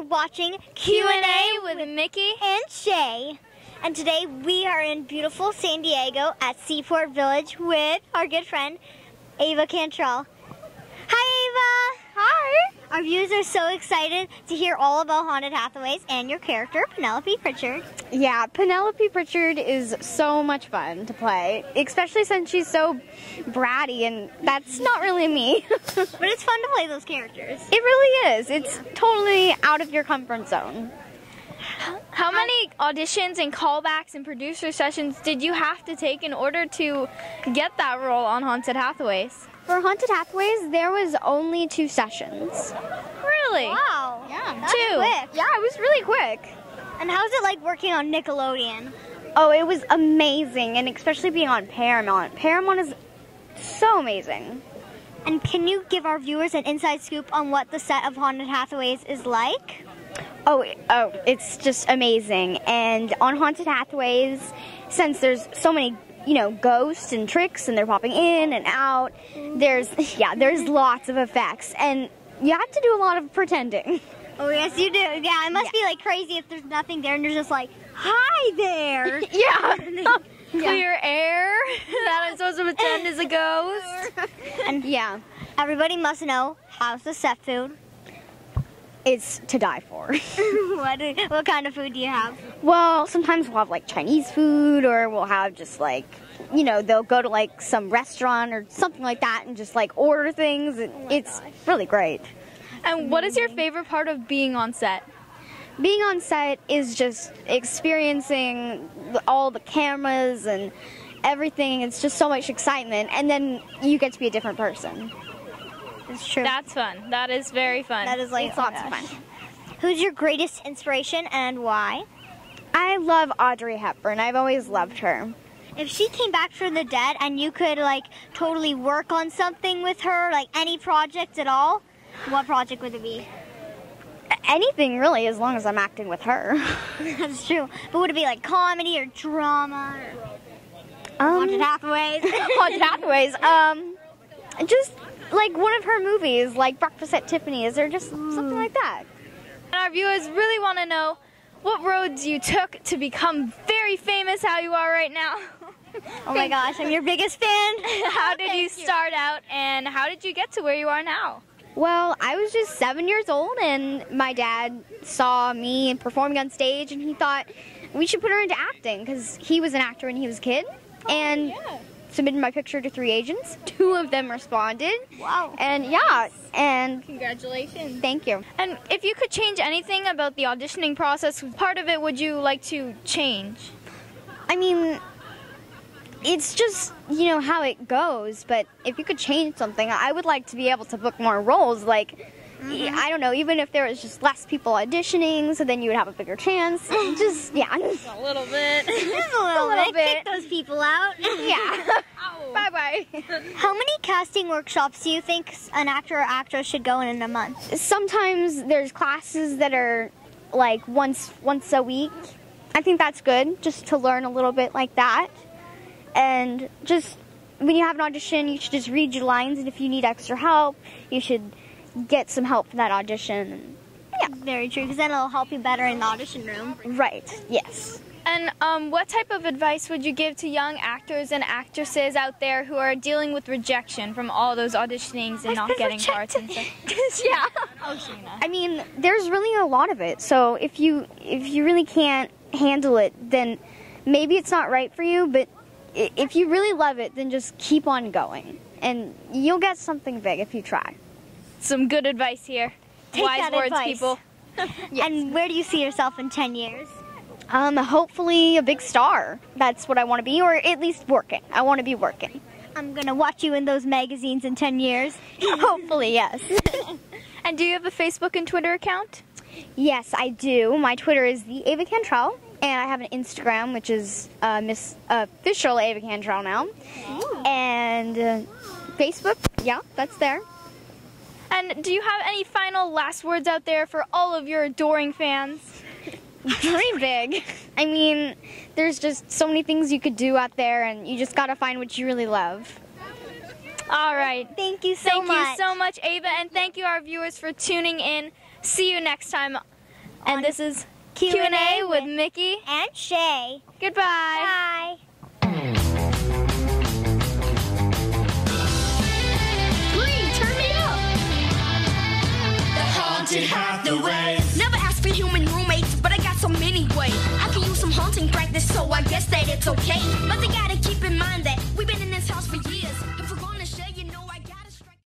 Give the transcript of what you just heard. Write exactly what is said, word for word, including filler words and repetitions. for watching Q and A with Mickey and Shay. And today we are in beautiful San Diego at Seaport Village with our good friend, Ava Cantrell. Hi, Ava. Hi. Our viewers are so excited to hear all about Haunted Hathaways and your character, Penelope Pritchard. Yeah, Penelope Pritchard is so much fun to play, especially since she's so bratty, and that's not really me. But it's fun to play those characters. It really is. It's yeah. totally out of your comfort zone. How many auditions and callbacks and producer sessions did you have to take in order to get that role on Haunted Hathaways? For Haunted Hathaways, there was only two sessions. Really? Wow. Yeah, that's two. Quick. Yeah, it was really quick. And how's it like working on Nickelodeon? Oh, it was amazing, and especially being on Paramount. Paramount is so amazing. And can you give our viewers an inside scoop on what the set of Haunted Hathaways is like? Oh, oh, it's just amazing. And on Haunted Hathaways, since there's so many you know, ghosts and tricks, and they're popping in and out. There's, yeah, there's lots of effects, and you have to do a lot of pretending. Oh, yes, you do. Yeah, it must yeah. be, like, crazy if there's nothing there, and you're just like, hi there. yeah. Clear air that I'm supposed to pretend is a ghost. And yeah. Everybody must know, how's the set food? It's to die for. what, what kind of food do you have? Well, sometimes we'll have like Chinese food, or we'll have just like, you know, they'll go to like some restaurant or something like that and just like order things. And oh it's gosh. really great. And what is your favorite part of being on set? Being on set is just experiencing all the cameras and everything. It's just so much excitement. And then you get to be a different person. It's true. That's fun. That is very fun. That is like oh lots gosh. of fun. Who's your greatest inspiration and why? I love Audrey Hepburn. I've always loved her. If she came back from the dead and you could like totally work on something with her, like any project at all, what project would it be? Anything really, as long as I'm acting with her. That's true. But would it be like comedy or drama? Or um, Haunted Hathaways. Haunted Hathaways. Um, just. Like one of her movies, like Breakfast at Tiffany's, or just Ooh. something like that. And our viewers really want to know what roads you took to become very famous, how you are right now. Oh my gosh, I'm your biggest fan. How did you start out, and how did you get to where you are now? Well, I was just seven years old, and my dad saw me performing on stage, and he thought we should put her into acting, because he was an actor when he was a kid. Oh, and yeah. submitted my picture to three agents. Two of them responded. Wow. And nice. yeah, and... Congratulations. Thank you. And if you could change anything about the auditioning process, part of it would you like to change? I mean, it's just, you know, how it goes, but if you could change something, I would like to be able to book more roles, like... Mm-hmm. I don't know, even if there was just less people auditioning, so then you would have a bigger chance. Just, yeah. Just a little bit. Just a little, a little bit. bit. Kick those people out. Yeah. Bye-bye. How many casting workshops do you think an actor or actress should go in in a month? Sometimes there's classes that are, like, once once a week. I think that's good, just to learn a little bit like that. And just, when you have an audition, you should just read your lines, and if you need extra help, you should... get some help for that audition. Yeah, very true, because then it'll help you better in the audition room. Right, yes. And um, what type of advice would you give to young actors and actresses out there who are dealing with rejection from all those auditionings and I've not getting rejected. parts and stuff? Yeah. Oh, Sheena. I mean, there's really a lot of it, so if you, if you really can't handle it, then maybe it's not right for you, but if you really love it, then just keep on going, and you'll get something big if you try. Some good advice here. Take Wise words, advice. people. Yes. And where do you see yourself in ten years? Um, hopefully a big star. That's what I want to be, or at least working. I want to be working. I'm going to watch you in those magazines in ten years. Hopefully, yes. And do you have a Facebook and Twitter account? Yes, I do. My Twitter is the Ava Cantrell, and I have an Instagram, which is uh, Miss Official Ava Cantrell now. Ooh. And uh, Facebook, yeah, that's there. And do you have any final last words out there for all of your adoring fans? Dream big. I mean, there's just so many things you could do out there, and you just gotta find what you really love. All right. Thank you so much. Thank you so much, Ava, and thank you, our viewers, for tuning in. See you next time And this is Q and A with Mickey and Shay. Goodbye. Bye. Glee, turn me up. The Haunted Hathaways. Never asked for human roommates, but I got some anyway. I can use some haunting practice, so I guess that it's okay. But they gotta keep in mind that we've been in